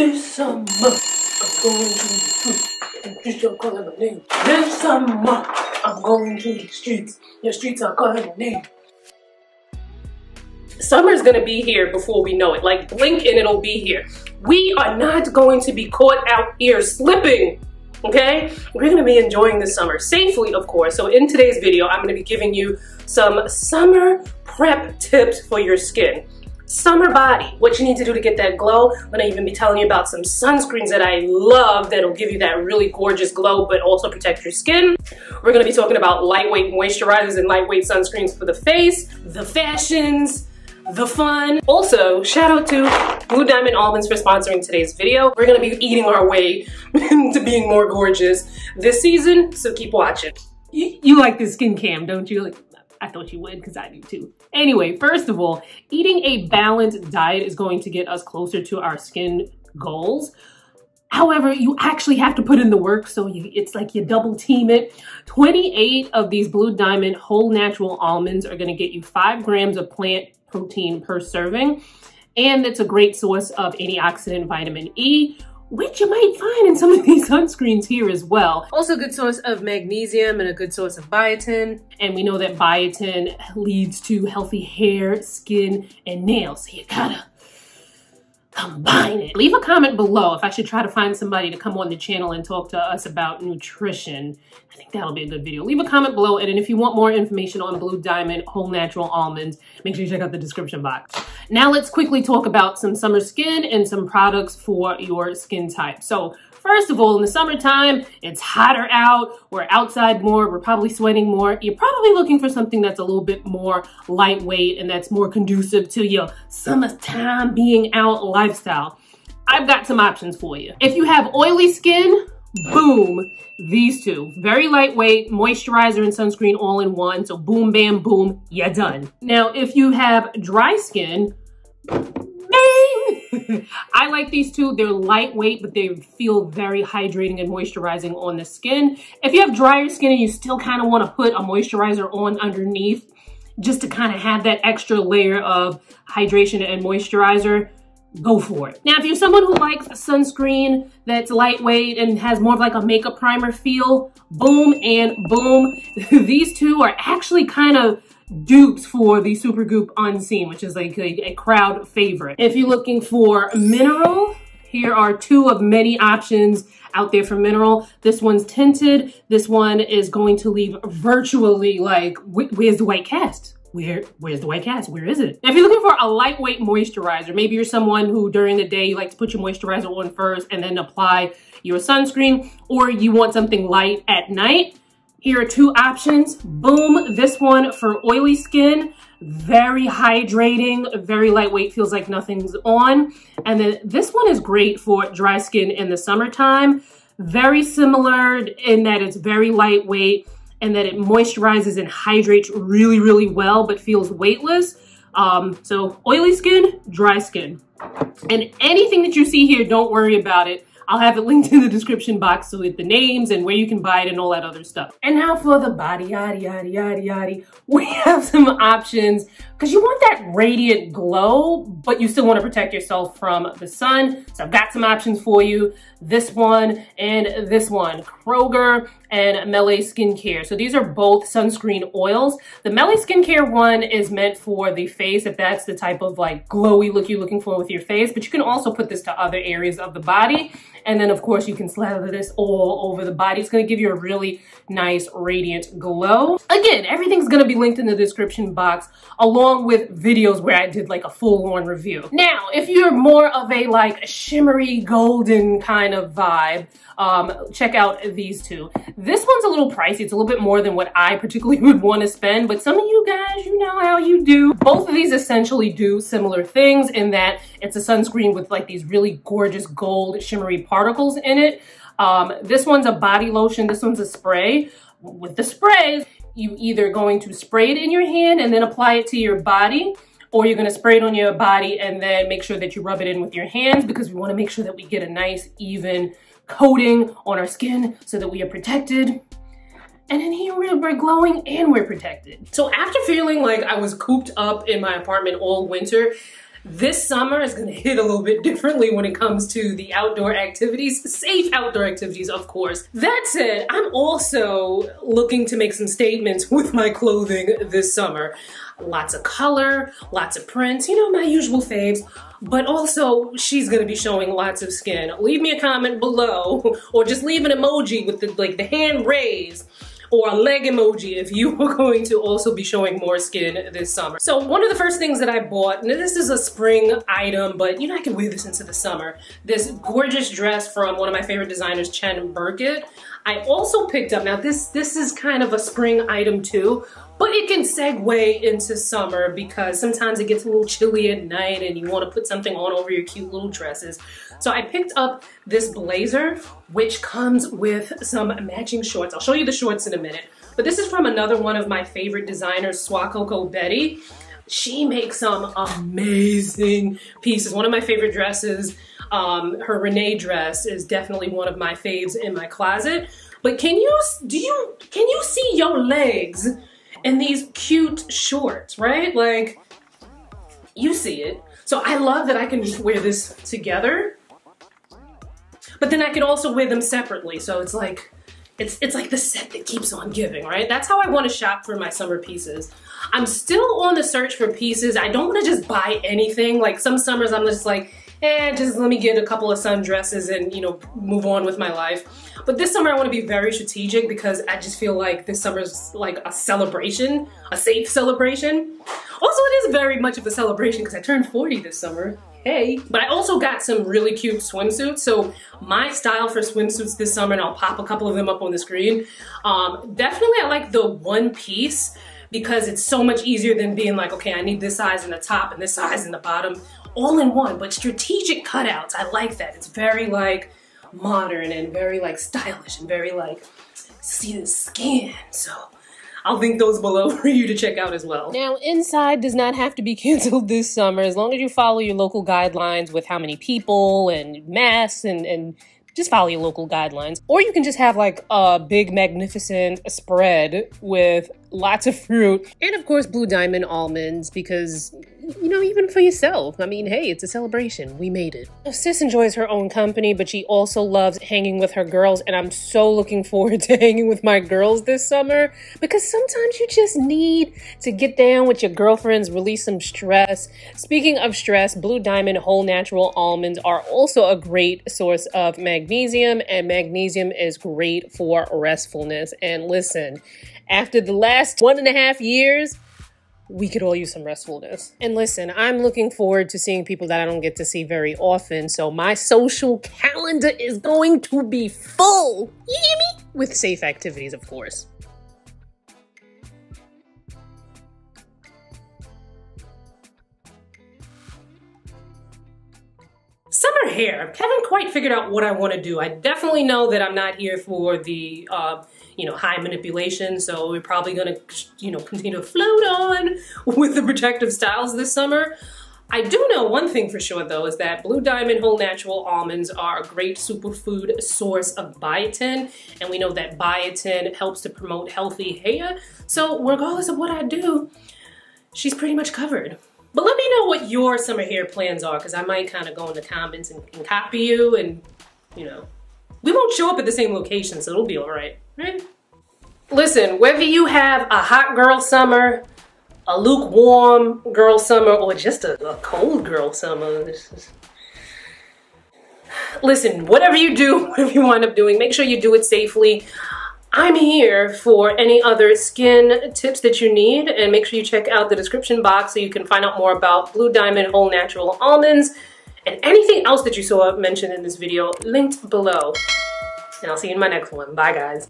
This summer, I'm going to the streets, and the streets are calling my name. This summer, I'm going to the streets are calling my name. Summer's gonna be here before we know it. Like, blink and it'll be here. We are not going to be caught out here slipping, okay? We're gonna be enjoying the summer, safely of course. So in today's video, I'm gonna be giving you some summer prep tips for your skin. Summer body, what you need to do to get that glow. I'm gonna even be telling you about some sunscreens that I love that'll give you that really gorgeous glow but also protect your skin. We're gonna be talking about lightweight moisturizers and lightweight sunscreens for the face, the fashions, the fun. Also, shout out to Blue Diamond Almonds for sponsoring today's video. We're gonna be eating our way to being more gorgeous this season, so keep watching. You like this skin cam, don't you? Like, I thought you would, because I do too. Anyway, first of all, eating a balanced diet is going to get us closer to our skin goals. However, you actually have to put in the work, so it's like you double team it. 28 of these Blue Diamond whole natural almonds are gonna get you 5 grams of plant protein per serving, and it's a great source of antioxidant vitamin E, which you might find in some of these sunscreens here as well. Also a good source of magnesium and a good source of biotin. And we know that biotin leads to healthy hair, skin, and nails. So you gotta combine it. Leave a comment below if I should try to find somebody to come on the channel and talk to us about nutrition. I think that'll be a good video. Leave a comment below, and if you want more information on Blue Diamond whole natural almonds, make sure you check out the description box. Now let's quickly talk about some summer skin and some products for your skin type. So first of all, in the summertime, it's hotter out, we're outside more, we're probably sweating more. You're probably looking for something that's a little bit more lightweight and that's more conducive to your summertime being out lifestyle. I've got some options for you. If you have oily skin, boom, these two. Very lightweight, moisturizer and sunscreen all in one. So boom, bam, boom, you're done. Now, if you have dry skin, I like these two. They're lightweight, but they feel very hydrating and moisturizing on the skin. If you have drier skin and you still kind of want to put a moisturizer on underneath just to kind of have that extra layer of hydration and moisturizer, go for it. Now, if you're someone who likes a sunscreen that's lightweight and has more of like a makeup primer feel, boom and boom. These two are actually kind of dupes for the Super Goop Unseen, which is like a crowd favorite. If you're looking for mineral, here are two of many options out there for mineral. This one's tinted. This one is going to leave virtually like, where's the white cast? Where's the white cast? Where is it? Now, if you're looking for a lightweight moisturizer, maybe you're someone who during the day you like to put your moisturizer on first and then apply your sunscreen, or you want something light at night, here are two options. Boom, this one for oily skin, very hydrating, very lightweight, feels like nothing's on. And then this one is great for dry skin in the summertime. Very similar in that it's very lightweight and that it moisturizes and hydrates really, really well, but feels weightless. So oily skin, dry skin. And anything that you see here, don't worry about it. I'll have it linked in the description box with the names and where you can buy it and all that other stuff. And now for the body, yaddy, yaddy, yaddy, yaddy. We have some options because you want that radiant glow, but you still want to protect yourself from the sun. So I've got some options for you. This one and this one, Kroger and Mele Skincare. So these are both sunscreen oils. The Mele Skincare one is meant for the face, if that's the type of like glowy look you're looking for with your face, but you can also put this to other areas of the body. And then of course you can slather this all over the body. It's gonna give you a really nice radiant glow. Again, everything's gonna be linked in the description box along with videos where I did like a full-on review. Now, if you're more of a like shimmery golden kind of vibe, check out these two. This one's a little pricey. It's a little bit more than what I particularly would wanna spend, but some of you guys, you know how you do. Both of these essentially do similar things in that it's a sunscreen with like these really gorgeous gold shimmery particles in it. This one's a body lotion, this one's a spray. With the sprays, you either going to spray it in your hand and then apply it to your body, or you're gonna spray it on your body and then make sure that you rub it in with your hands, because we wanna make sure that we get a nice even coating on our skin so that we are protected. And in here we're glowing and we're protected. So after feeling like I was cooped up in my apartment all winter, This summer is gonna hit a little bit differently when it comes to the outdoor activities, safe outdoor activities, of course. That said, I'm also looking to make some statements with my clothing this summer. Lots of color, lots of prints, you know, my usual faves, but also she's gonna be showing lots of skin. Leave me a comment below, or just leave an emoji with the hand raised, or a leg emoji if you are going to also be showing more skin this summer. So one of the first things that I bought, and this is a spring item, but you know I can wear this into the summer, this gorgeous dress from one of my favorite designers, Chen Burkett. I also picked up, now this is kind of a spring item too, but it can segue into summer because sometimes it gets a little chilly at night and you want to put something on over your cute little dresses. So I picked up this blazer, which comes with some matching shorts. I'll show you the shorts in a minute. But this is from another one of my favorite designers, Swa Coco Betty. She makes some amazing pieces. One of my favorite dresses, her Renee dress, is definitely one of my faves in my closet. But can you see your legs? And these cute shorts, right? Like, you see it. So I love that I can just wear this together, but then I could also wear them separately. So it's like, it's like the set that keeps on giving, right? That's how I want to shop for my summer pieces. I'm still on the search for pieces. I don't want to just buy anything. Like some summers I'm just like, just let me get a couple of sundresses and, you know, move on with my life. But this summer I want to be very strategic because I just feel like this summer's like a celebration, a safe celebration. Also, it is very much of a celebration because I turned 40 this summer. Hey. But I also got some really cute swimsuits. So my style for swimsuits this summer, and I'll pop a couple of them up on the screen. Definitely I like the one piece because it's so much easier than being like, okay, I need this size in the top and this size in the bottom. All in one, but strategic cutouts. I like that. It's very like modern and very like stylish and very like see the skin. So I'll link those below for you to check out as well. Now, inside does not have to be canceled this summer as long as you follow your local guidelines with how many people and masks and just follow your local guidelines. Or you can just have like a big magnificent spread with lots of fruit. And of course, Blue Diamond Almonds because, you know, even for yourself. I mean, hey, it's a celebration. We made it. Sis enjoys her own company, but she also loves hanging with her girls. And I'm so looking forward to hanging with my girls this summer because sometimes you just need to get down with your girlfriends, release some stress. Speaking of stress, Blue Diamond Whole Natural Almonds are also a great source of magnesium, and magnesium is great for restfulness. And listen, after the last 1.5 years, we could all use some restfulness. And listen, I'm looking forward to seeing people that I don't get to see very often, so my social calendar is going to be full, you hear me? With safe activities, of course. Summer hair. I haven't quite figured out what I want to do. I definitely know that I'm not here for the, you know, high manipulation. So we're probably going to, you know, continue to float on with the protective styles this summer. I do know one thing for sure though, is that Blue Diamond Whole Natural Almonds are a great superfood source of biotin. And we know that biotin helps to promote healthy hair. So regardless of what I do, she's pretty much covered. But let me know what your summer hair plans are because I might kind of go in the comments and copy you and, you know, we won't show up at the same location, so it'll be all right, right? Listen, whether you have a hot girl summer, a lukewarm girl summer, or just a cold girl summer, this is... Listen, whatever you do, whatever you wind up doing, make sure you do it safely. I'm here for any other skin tips that you need, and make sure you check out the description box so you can find out more about Blue Diamond Whole Natural Almonds and anything else that you saw mentioned in this video linked below. And I'll see you in my next one. Bye, guys.